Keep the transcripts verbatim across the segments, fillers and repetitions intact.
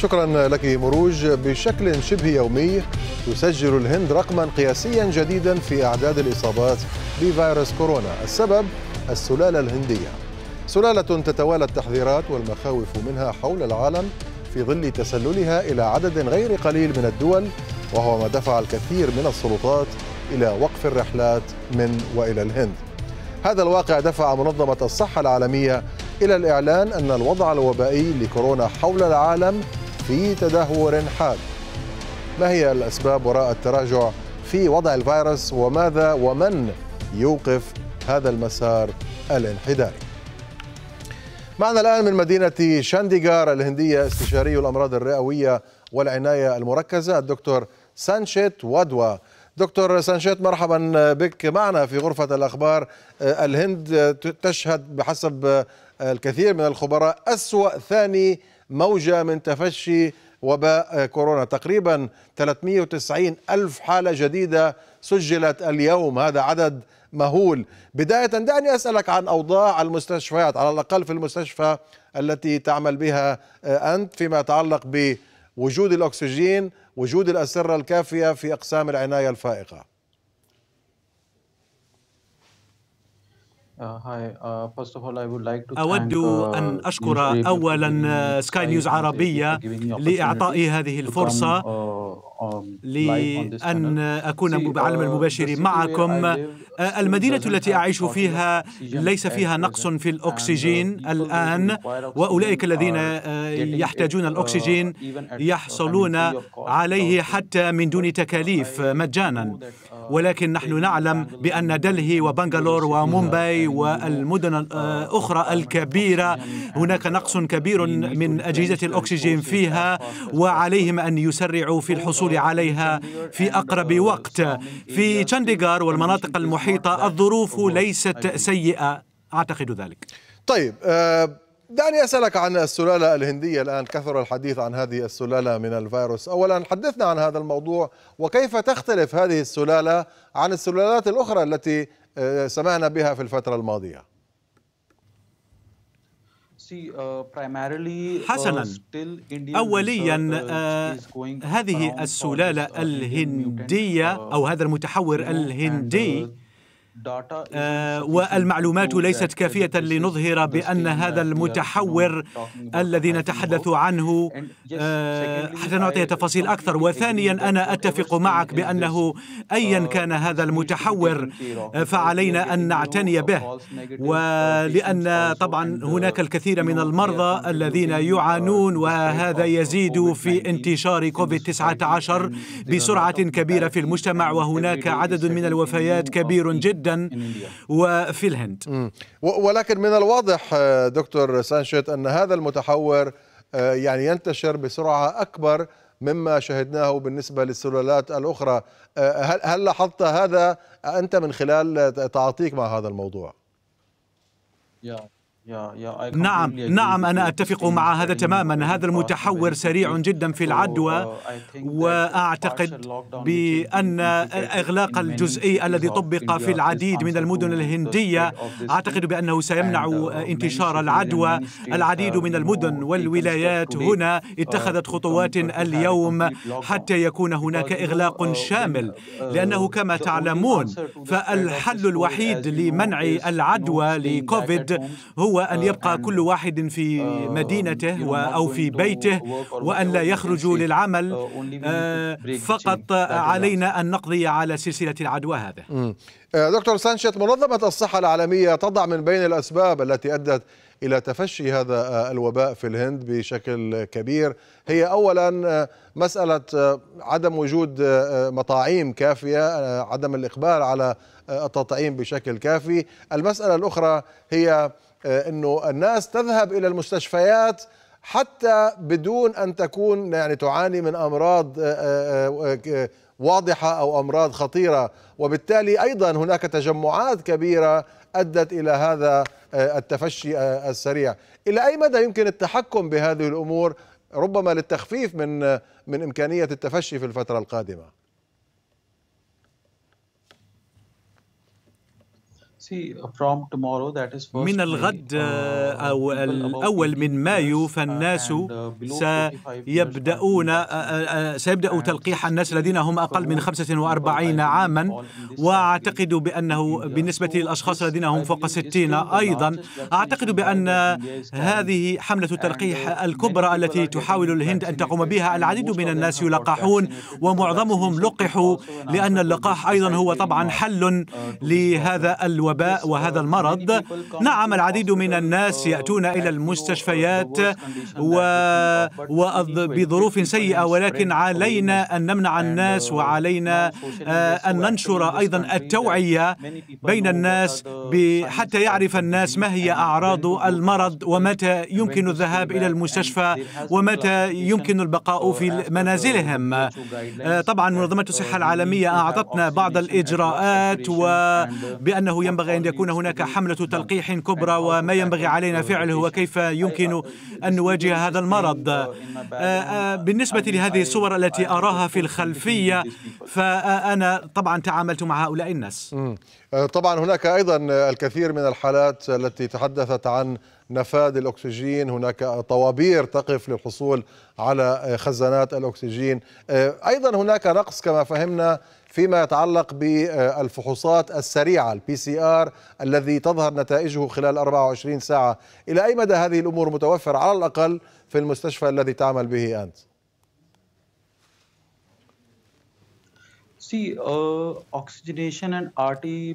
شكرا لك مروج. بشكل شبه يومي تسجل الهند رقما قياسيا جديدا في أعداد الإصابات بفيروس كورونا. السبب السلالة الهندية، سلالة تتوالى التحذيرات والمخاوف منها حول العالم في ظل تسللها إلى عدد غير قليل من الدول، وهو ما دفع الكثير من السلطات إلى وقف الرحلات من وإلى الهند. هذا الواقع دفع منظمة الصحة العالمية إلى الإعلان أن الوضع الوبائي لكورونا حول العالم في تدهور حاد. ما هي الأسباب وراء التراجع في وضع الفيروس، وماذا ومن يوقف هذا المسار الانحداري؟ معنا الآن من مدينة شانديغار الهندية استشاري الأمراض الرئوية والعناية المركزة الدكتور سانشيت وادوا. دكتور سانشيت، مرحبا بك معنا في غرفة الأخبار. الهند تشهد بحسب الكثير من الخبراء أسوأ ثاني موجة من تفشي وباء كورونا، تقريبا ثلاثمئة وتسعين ألف حالة جديدة سجلت اليوم، هذا عدد مهول. بداية دعني أسألك عن أوضاع المستشفيات، على الأقل في المستشفى التي تعمل بها أنت، فيما يتعلق بوجود الأكسجين، وجود الأسرة الكافية في أقسام العناية الفائقة. أود أن أشكر أولا سكاي نيوز عربية لإعطائي هذه الفرصة لأن أكون على المباشر معكم. المدينة التي أعيش فيها ليس فيها نقص في الأكسجين الآن، وأولئك الذين يحتاجون الأكسجين يحصلون عليه حتى من دون تكاليف مجانا. ولكن نحن نعلم بأن دلهي وبنغلور ومومباي والمدن الأخرى الكبيرة هناك نقص كبير من أجهزة الأكسجين فيها، وعليهم أن يسرعوا في الحصول عليها في أقرب وقت. في شانديغار والمناطق المحيطة الظروف ليست سيئة، أعتقد ذلك. طيب دعني أسألك عن السلالة الهندية الآن، كثر الحديث عن هذه السلالة من الفيروس. أولا حدثنا عن هذا الموضوع، وكيف تختلف هذه السلالة عن السلالات الأخرى التي سمعنا بها في الفترة الماضية؟ حسناً، أولياً آه هذه السلالة الهندية أو هذا المتحور الهندي آه والمعلومات ليست كافية لنظهر بأن هذا المتحور الذي نتحدث عنه آه حتى نعطي تفاصيل أكثر. وثانياً أنا أتفق معك بأنه أياً كان هذا المتحور فعلينا أن نعتني به، ولأن طبعاً هناك الكثير من المرضى الذين يعانون، وهذا يزيد في انتشار كوفيد تسعة عشر بسرعة كبيرة في المجتمع، وهناك عدد من الوفيات كبير جداً وفي الهند. ولكن من الواضح دكتور سانشيت أن هذا المتحور يعني ينتشر بسرعة أكبر مما شهدناه بالنسبة للسلالات الأخرى. هل لاحظت هذا أنت من خلال تعاطيك مع هذا الموضوع؟ نعم نعم أنا أتفق مع هذا تماما. هذا المتحور سريع جدا في العدوى، وأعتقد بأن إغلاق الجزئي الذي طبق في العديد من المدن الهندية أعتقد بأنه سيمنع انتشار العدوى. العديد من المدن والولايات هنا اتخذت خطوات اليوم حتى يكون هناك إغلاق شامل، لأنه كما تعلمون فالحل الوحيد لمنع العدوى لكوفيد هو أن يبقى كل واحد في مدينته أو في بيته، وأن لا يخرج للعمل. فقط علينا أن نقضي على سلسلة العدوى هذا. دكتور سانشيت، منظمة الصحة العالمية تضع من بين الأسباب التي أدت إلى تفشي هذا الوباء في الهند بشكل كبير هي أولا مسألة عدم وجود مطاعيم كافية، عدم الإقبال على التطعيم بشكل كافي. المسألة الأخرى هي أنه الناس تذهب إلى المستشفيات حتى بدون أن تكون يعني تعاني من أمراض واضحة أو أمراض خطيرة، وبالتالي أيضا هناك تجمعات كبيرة أدت إلى هذا التفشي السريع. إلى أي مدى يمكن التحكم بهذه الأمور ربما للتخفيف من من إمكانية التفشي في الفترة القادمة؟ من الغد أو الأول من مايو فالناس سيبدأون سيبدأ تلقيح الناس الذين هم أقل من خمسة وأربعين عاما، وأعتقد بأنه بالنسبة للأشخاص الذين هم فوق ستين أيضا أعتقد بأن هذه حملة التلقيح الكبرى التي تحاول الهند أن تقوم بها. العديد من الناس يلقحون ومعظمهم لقحوا، لأن اللقاح أيضا هو طبعا حل لهذا الوباء وهذا المرض. نعم، العديد من الناس يأتون إلى المستشفيات وبظروف سيئة، ولكن علينا أن نمنع الناس وعلينا أن ننشر أيضا التوعية بين الناس حتى يعرف الناس ما هي أعراض المرض ومتى يمكن الذهاب إلى المستشفى ومتى يمكن البقاء في منازلهم. طبعا منظمة الصحة العالمية أعطتنا بعض الإجراءات، وبأنه ينبغي أن يكون هناك حملة تلقيح كبرى وما ينبغي علينا فعله وكيف يمكن أن نواجه هذا المرض. بالنسبة لهذه الصور التي أراها في الخلفية فأنا طبعا تعاملت مع هؤلاء الناس. طبعا هناك أيضا الكثير من الحالات التي تحدثت عن نفاد الأكسجين، هناك طوابير تقف للحصول على خزانات الأكسجين، أيضا هناك نقص كما فهمنا فيما يتعلق بالفحوصات السريعة البي سي آر الذي تظهر نتائجه خلال أربعة وعشرين ساعة. إلى أي مدى هذه الأمور متوفرة على الأقل في المستشفى الذي تعمل به أنت؟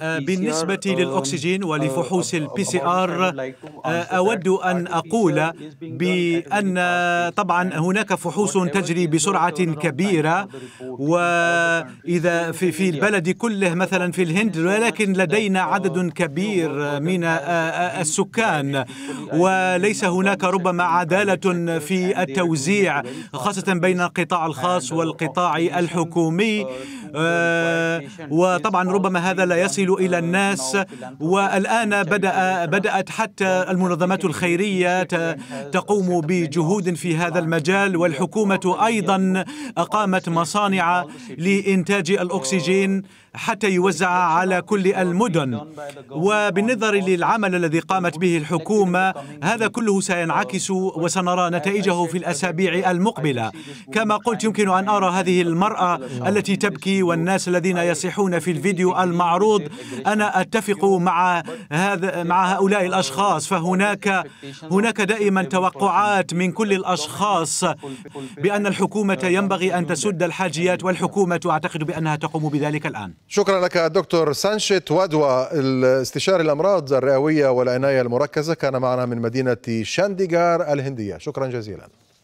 بالنسبة للأكسجين ولفحوص البي سي آر أود أن أقول بأن طبعا هناك فحوص تجري بسرعة كبيرة، وإذا في, في البلد كله مثلا في الهند، ولكن لدينا عدد كبير من السكان وليس هناك ربما عدالة في التوزيع، خاصة بين القطاع الخاص والقطاع الحكومي، وطبعا ربما هذا لا يصل إلى الناس. والآن بدأ بدأت حتى المنظمات الخيرية تقوم بجهود في هذا المجال، والحكومة أيضا أقامت مصانع لإنتاج الأكسجين حتى يوزع على كل المدن. وبالنظر للعمل الذي قامت به الحكومة هذا كله سينعكس وسنرى نتائجه في الأسابيع المقبلة. كما قلت يمكن أن أرى هذه المرأة التي تبكي والناس الذين يصيحون في الفيديو المعروض، أنا أتفق مع هذا مع هؤلاء الأشخاص. فهناك هناك دائما توقعات من كل الأشخاص بأن الحكومة ينبغي أن تسد الحاجيات، والحكومة أعتقد بأنها تقوم بذلك الآن. شكرا لك الدكتور سانشيت وادوا، الاستشاري الأمراض الرئوية والعناية المركزة، كان معنا من مدينة شانديغار الهندية. شكرا جزيلا.